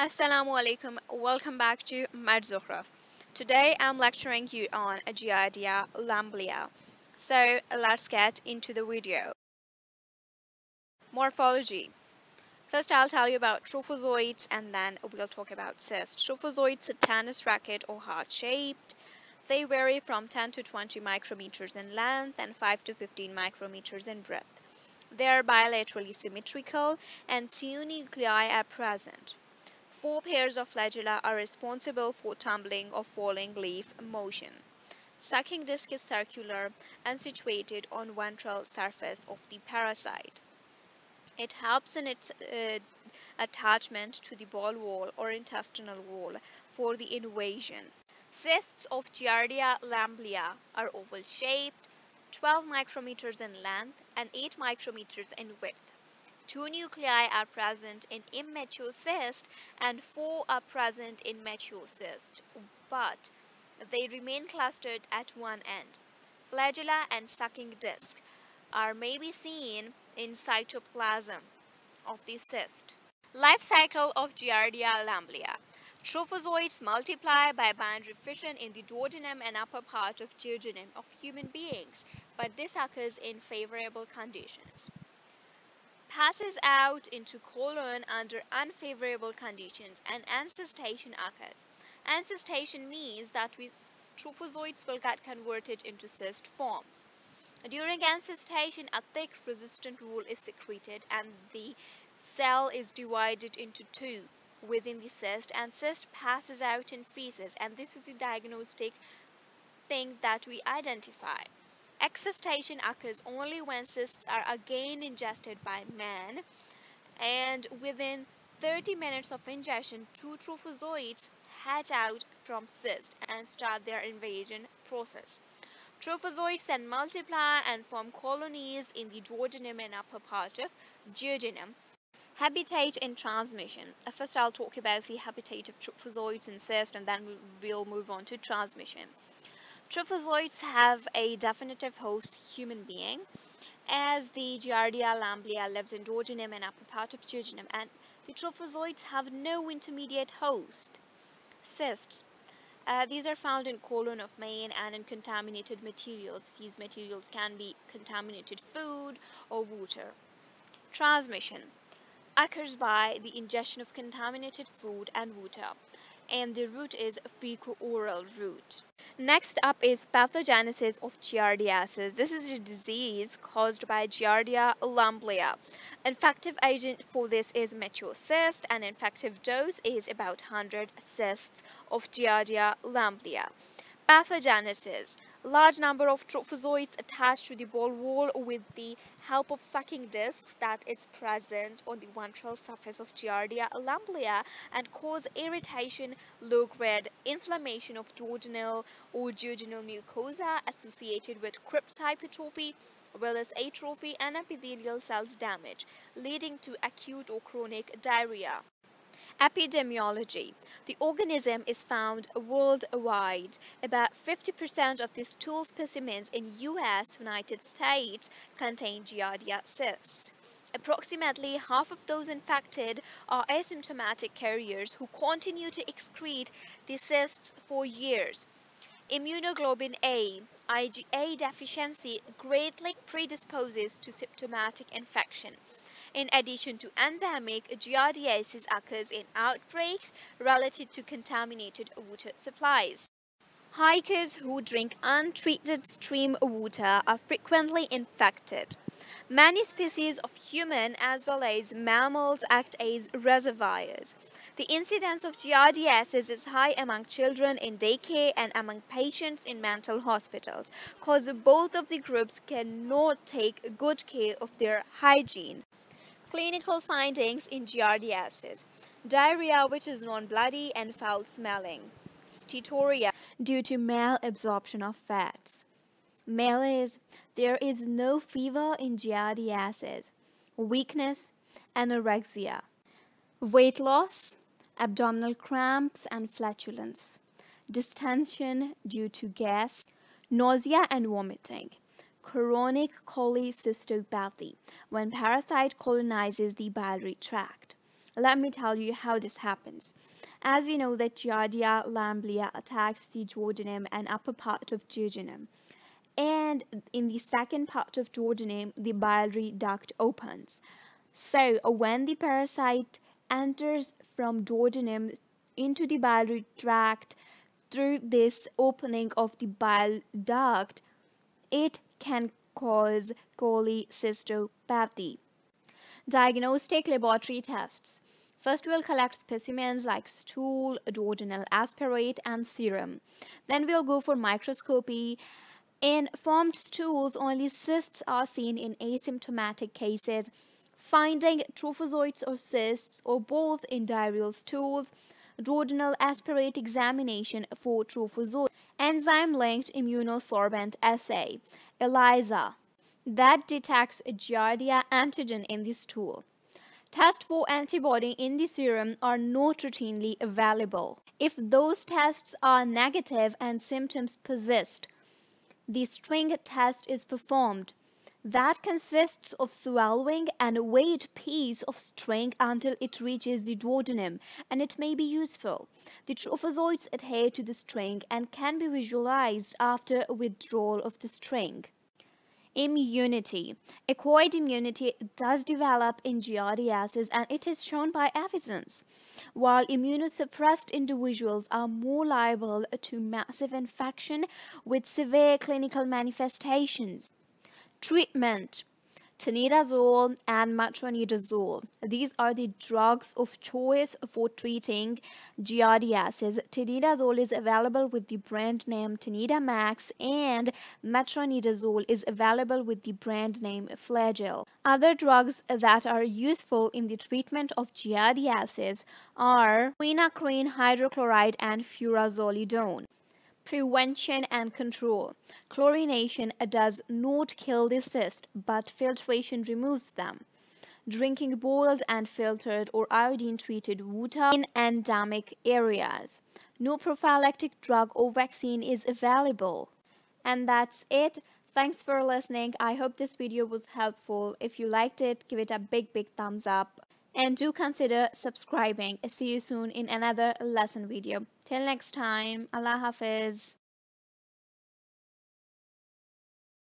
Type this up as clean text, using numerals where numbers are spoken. Assalamu alaikum, welcome back to Med Zukhruf. Today I'm lecturing you on Giardia lamblia. So let's get into the video. Morphology. First I'll tell you about trophozoites and then we'll talk about cysts. Trophozoites are tennis racket or heart shaped. They vary from 10 to 20 micrometers in length and 5 to 15 micrometers in breadth. They are bilaterally symmetrical and two nuclei are present. Four pairs of flagella are responsible for tumbling or falling leaf motion. Sucking disc is circular and situated on ventral surface of the parasite. It helps in its attachment to the bowel wall or intestinal wall for the invasion. Cysts of Giardia lamblia are oval-shaped, 12 micrometers in length and 8 micrometers in width. Two nuclei are present in immature cyst and four are present in mature cyst, but they remain clustered at one end. Flagella and sucking disc are maybe seen in cytoplasm of the cyst. Life cycle of Giardia lamblia. Trophozoites multiply by binary fission in the duodenum and upper part of jejunum of human beings, but this occurs in favorable conditions. Passes out into colon under unfavorable conditions and encystation occurs. Encystation means that trophozoites will get converted into cyst forms. During encystation, a thick resistant wool is secreted and the cell is divided into two within the cyst, and cyst passes out in feces, and this is the diagnostic thing that we identify. Excystation occurs only when cysts are again ingested by man, and within 30 minutes of ingestion, two trophozoites hatch out from cyst and start their invasion process. Trophozoites then multiply and form colonies in the duodenum and upper part of jejunum. Habitat and transmission. First I'll talk about the habitat of trophozoites and cysts, and then we'll move on to transmission. Trophozoites have a definitive host human being, as the Giardia lamblia lives in duodenum and upper part of jejunum, and the trophozoites have no intermediate host. Cysts. These are found in colon of man and in contaminated materials. These materials can be contaminated food or water. Transmission occurs by the ingestion of contaminated food and water, and the route is fecal-oral route. Next up is pathogenesis of giardiasis. This is a disease caused by Giardia lamblia. Infective agent for this is mature cyst, and infective dose is about 100 cysts of Giardia lamblia. Pathogenesis. Large number of trophozoites attached to the bowel wall with the help of sucking discs that is present on the ventral surface of Giardia lamblia and cause irritation, low-grade inflammation of duodenal or jejunal mucosa associated with Krebs hypertrophy, villous atrophy and epithelial cells damage, leading to acute or chronic diarrhea. Epidemiology. The organism is found worldwide. About 50% of the stool specimens in US, United States, contain Giardia cysts. Approximately half of those infected are asymptomatic carriers who continue to excrete the cysts for years. Immunoglobulin A, IgA deficiency greatly predisposes to symptomatic infection. In addition to endemic, giardiasis occurs in outbreaks relative to contaminated water supplies. Hikers who drink untreated stream water are frequently infected. Many species of human as well as mammals act as reservoirs. The incidence of giardiasis is high among children in daycare and among patients in mental hospitals, cause both of the groups cannot take good care of their hygiene. Clinical findings in giardiasis. Diarrhea, which is non-bloody and foul-smelling. Steatorrhea, due to malabsorption of fats. Malaise, there is no fever in giardiasis. Weakness, anorexia. Weight loss, abdominal cramps and flatulence. Distension due to gas, nausea and vomiting. Chronic cholecystopathy, when parasite colonizes the biliary tract. Let me tell you how this happens. As we know that Giardia lamblia attacks the duodenum and upper part of jejunum. And in the second part of duodenum, the biliary duct opens. So when the parasite enters from duodenum into the biliary tract through this opening of the bile duct, it can cause cholecystopathy. Diagnostic laboratory tests. First, we'll collect specimens like stool, duodenal aspirate, and serum. Then we'll go for microscopy. In formed stools, only cysts are seen in asymptomatic cases. Finding trophozoites or cysts or both in diarrheal stools, duodenal aspirate examination for trophozoite, enzyme-linked immunosorbent assay, ELISA, that detects a Giardia antigen in the stool. Tests for antibody in the serum are not routinely available. If those tests are negative and symptoms persist, the string test is performed. That consists of swallowing and a weighed piece of string until it reaches the duodenum, and it may be useful. The trophozoites adhere to the string and can be visualized after withdrawal of the string. Immunity. Acquired immunity does develop in giardiasis, and it is shown by evidence. While immunosuppressed individuals are more liable to massive infection with severe clinical manifestations. Treatment. Tinidazole and metronidazole. These are the drugs of choice for treating giardiasis. Tinidazole is available with the brand name tinidamax, and metronidazole is available with the brand name Flagyl. Other drugs that are useful in the treatment of giardiasis are quinacrine, hydrochloride, and furazolidone. Prevention and control. Chlorination does not kill the cyst, but filtration removes them. Drinking boiled and filtered or iodine-treated water in endemic areas. No prophylactic drug or vaccine is available. And that's it. Thanks for listening. I hope this video was helpful. If you liked it, give it a big thumbs up. And do consider subscribing. See you soon in another lesson video. Till next time, Allah Hafiz.